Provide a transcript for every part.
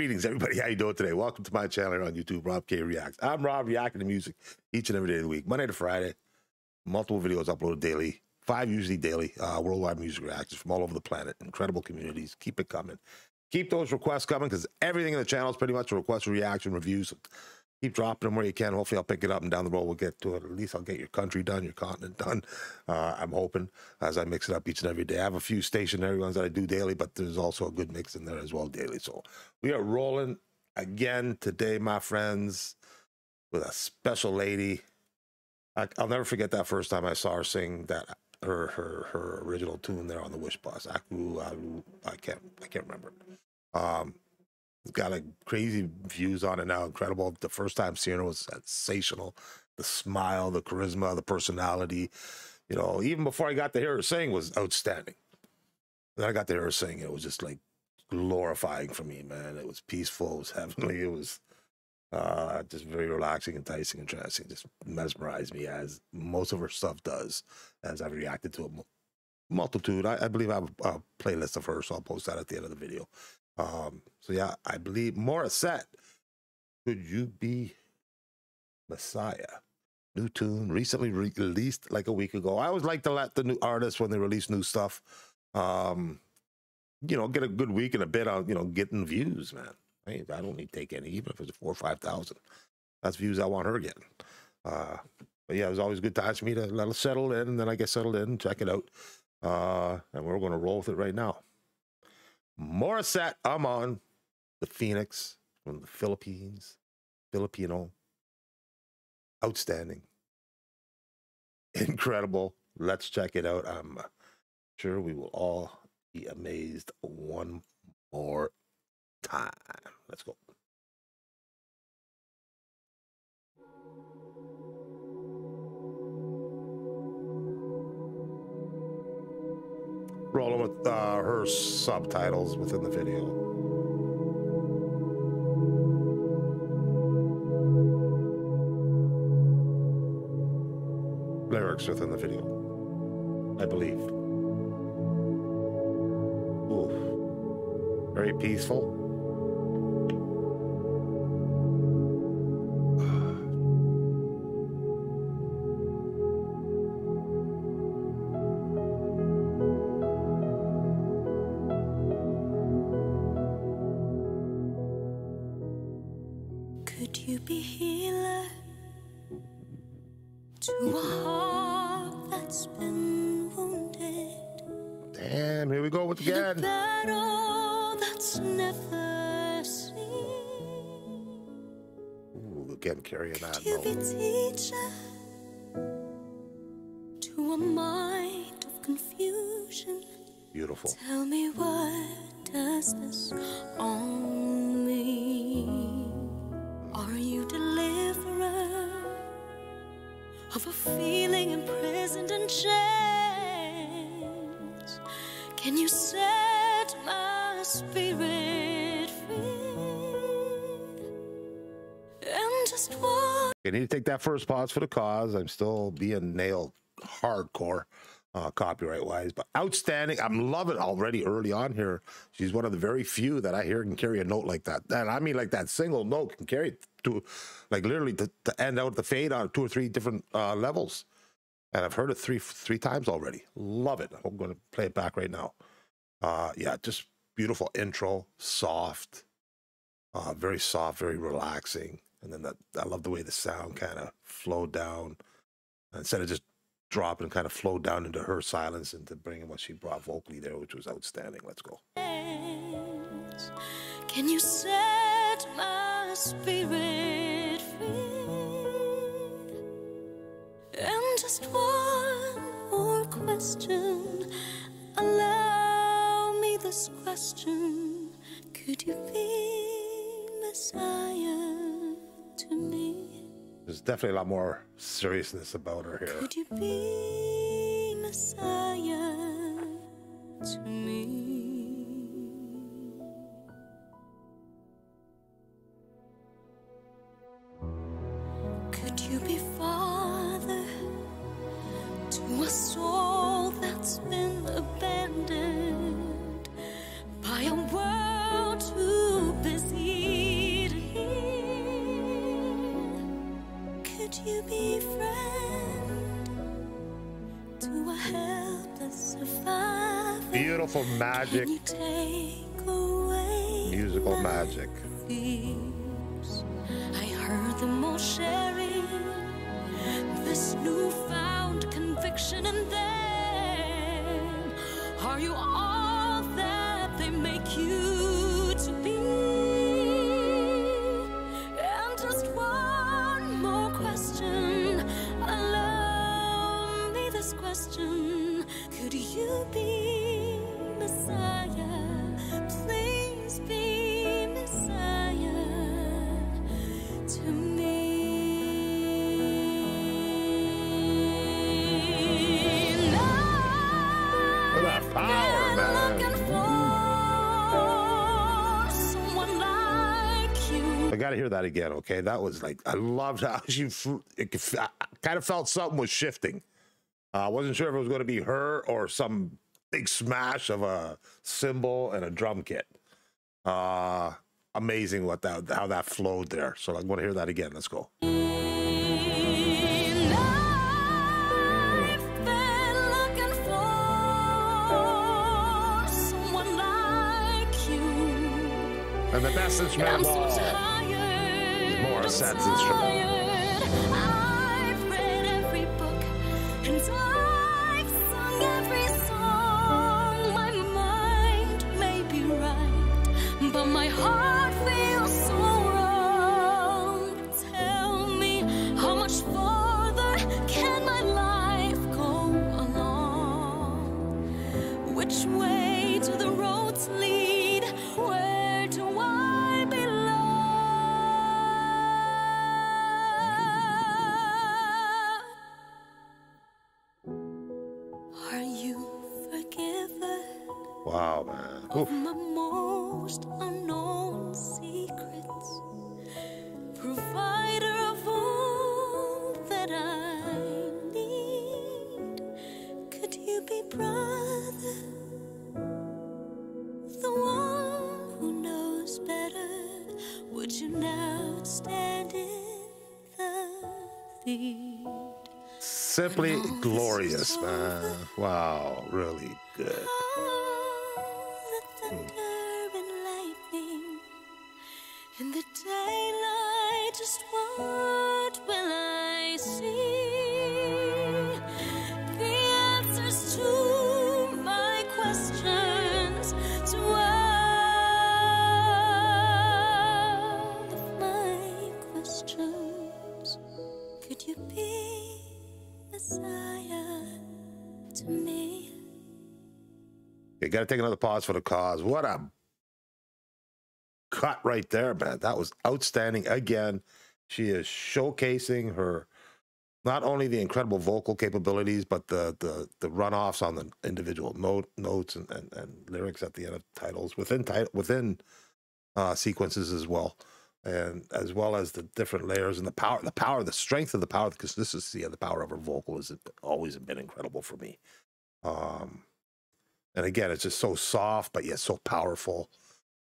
Greetings, everybody. How you doing today? Welcome to my channel here on YouTube, Rob K Reacts. I'm Rob, reacting to music each and every day of the week, Monday to Friday. Multiple videos uploaded daily, 5 usually daily, worldwide music reactions from all over the planet. Incredible communities. Keep it coming. Keep those requests coming because everything in the channel is pretty much a request, reaction, reviews. Keep dropping them where you can. Hopefully, I'll pick it up and down the road we'll get to it. At least I'll get your country done, your continent done. I'm hoping as I mix it up each and every day. I have a few stationary ones that I do daily, but there's also a good mix in there as well daily. So we are rolling again today, my friends, with a special lady. I'll never forget that first time I saw her sing that her original tune there on the Wish Bus. I can't remember. It's got like crazy views on it now. Incredible. The first time seeing her was sensational. The smile, the charisma, the personality. You know, even before I got to hear her sing was outstanding. Then I got to hear her sing. It was just like glorifying for me, man. It was peaceful. It was heavenly. It was just very relaxing, enticing, and entrancing. Just mesmerized me as most of her stuff does, as I've reacted to a multitude. I believe I have a playlist of her, so I'll post that at the end of the video. So yeah, I believe Morissette, Could You Be Messiah? New tune recently released like a week ago. I always like to let the new artists, when they release new stuff, you know, get a good week and a bit on, you know, getting views, man. I don't need to take any, even if it's 4,000 or 5,000. That's views I want her getting. But yeah, it was always good times for me to let it settle in, and then I get settled in, check it out. And we're going to roll with it right now. Morissette, Amon, the Phoenix from the Philippines, Filipino, outstanding, incredible. Let's check it out. I'm sure we will all be amazed one more time. Let's go. Rolling with her subtitles within the video. Lyrics within the video, I believe. Oof. Very peaceful. Could you be healer to a heart that's been wounded? Damn, here we go with again. The battle that's never seen. Ooh, again carrying that. Could you be teacher to a mind of confusion? Beautiful. Tell me, what does this all mean? Are you deliverer of a feeling imprisoned in chains? Can you set my spirit free? And just one. You need to take that first pause for the cause. I'm still being nailed hardcore, copyright wise, but outstanding. I'm loving already early on here. She's one of the very few that I hear can carry a note like that. And I mean, like that single note can carry to, like, literally to end out the fade on 2 or 3 different levels. And I've heard it three times already. Love it. I'm going to play it back right now. Yeah, just beautiful intro, soft, very soft, very relaxing. And then that, I love the way the sound kind of flowed down instead of just drop and kind of flow down into her silence and to bring in what she brought vocally there, which was outstanding. Let's go. Can you set my spirit free? And just one more question. Allow me this question. Could you be Messiah to me? There's definitely a lot more seriousness about her here. Could you be Messiah to me? Could you be father to a soul that's been abandoned by a world too busy? beautiful magic, musical magic. I heard them all sharing this newfound conviction in them. Are you all that they make you to be? And just one more question, allow me this question. Could you be Messiah? Please be Messiah to me. Look at that power, man. I gotta hear that again, okay? That was like, I loved how she, I kind of felt something was shifting. I wasn't sure if it was going to be her or some big smash of a cymbal and a drum kit. Amazing what that, how that flowed there. So I want to hear that again. Let's go. And the best instrument of all is Morissette's instrument. Which way do the roads lead? Where do I belong? Are you forgiven? Wow, man. Of my most unknown secrets, provider of all that I need. Could you be brother? Would you now stand in the lead? Simply glorious, man. Wow, really good. Oh, the thunder and lightning in the daylight, just what will I see? The answers to my questions, to could you be Messiah to me? You gotta take another pause for the cause. What a cut right there, man. That was outstanding. Again, she is showcasing her, not only the incredible vocal capabilities, but the runoffs on the individual notes and lyrics at the end of titles, within sequences as well. And as well as the different layers and the strength of the power, the consistency of the power of her vocal has always been incredible for me. And again, it's just so soft, but yet so powerful.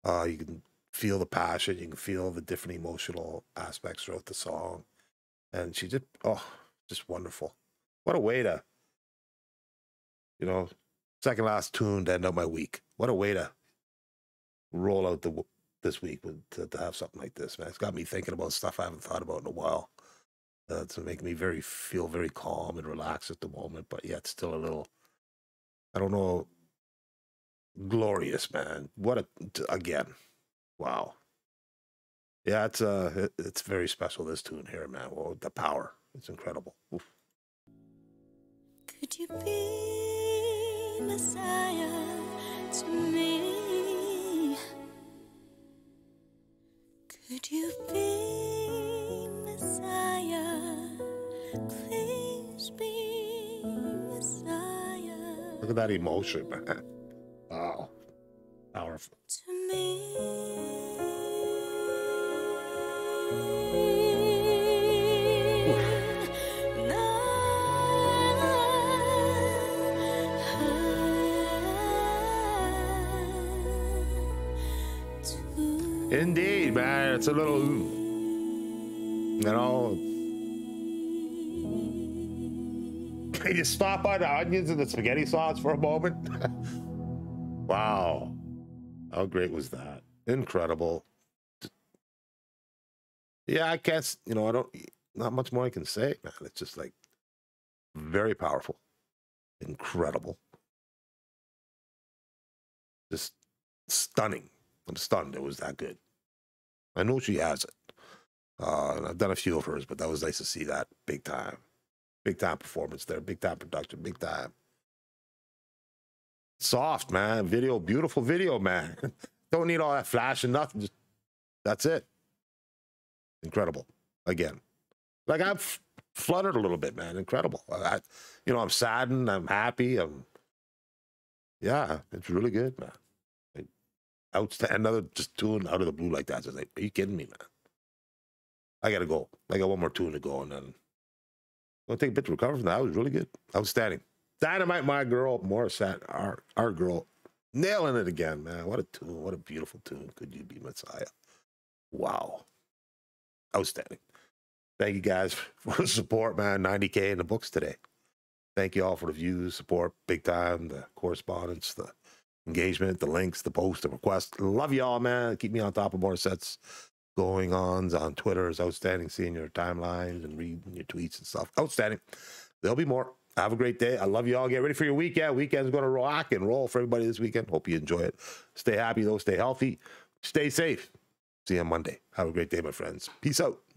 You can feel the passion, you can feel the different emotional aspects throughout the song. And she just, oh, just wonderful. What a way to, you know, second last tune to end up my week. What a way to roll out the this week to have something like this, man. It's got me thinking about stuff I haven't thought about in a while. To make me feel very calm and relaxed at the moment, but yet still a little, I don't know, glorious, man. What a, again, wow. Yeah, it's very special, this tune here, man. Well, the power, it's incredible. Oof. Could you be Messiah to me? Could you be Messiah? Please be Messiah. Look at that emotion, man. Wow. Powerful. To me. Indeed, man, it's a little, you know, can you stop on the onions and the spaghetti sauce for a moment? Wow. How great was that? Incredible. Yeah, I can't, you know, not much more I can say, man. It's just like very powerful. Incredible. Just stunning. I'm stunned it was that good. I know she has it. And I've done a few of hers, but that was nice to see that big time. Big time performance there. Big time production. Big time. Soft, man. Video. Beautiful video, man. Don't need all that flash and nothing. Just, that's it. Incredible. Again. Like, I'm fluttered a little bit, man. Incredible. You know, I'm saddened. I'm happy. Yeah, it's really good, man. Like, another just tune out of the blue like that. Just like, are you kidding me, man? I got to go. I got one more tune to go, and then I'll take a bit to recover from that. That was really good. Outstanding. Dynamite, my girl, Morissette, our girl, nailing it again, man. What a tune. What a beautiful tune. Could You Be Messiah? Wow. Outstanding. Thank you guys for the support, man. 90K in the books today. Thank you all for the views, support, big time, the correspondence, the engagement, the links, the posts, the requests. Love y'all, man. Keep me on top of Morissette's going-ons on Twitter. It's outstanding seeing your timelines and reading your tweets and stuff. Outstanding. There'll be more. Have a great day. I love you all. Get ready for your weekend. Weekend's going to rock and roll for everybody this weekend. Hope you enjoy it. Stay happy, though. Stay healthy. Stay safe. See you on Monday. Have a great day, my friends. Peace out.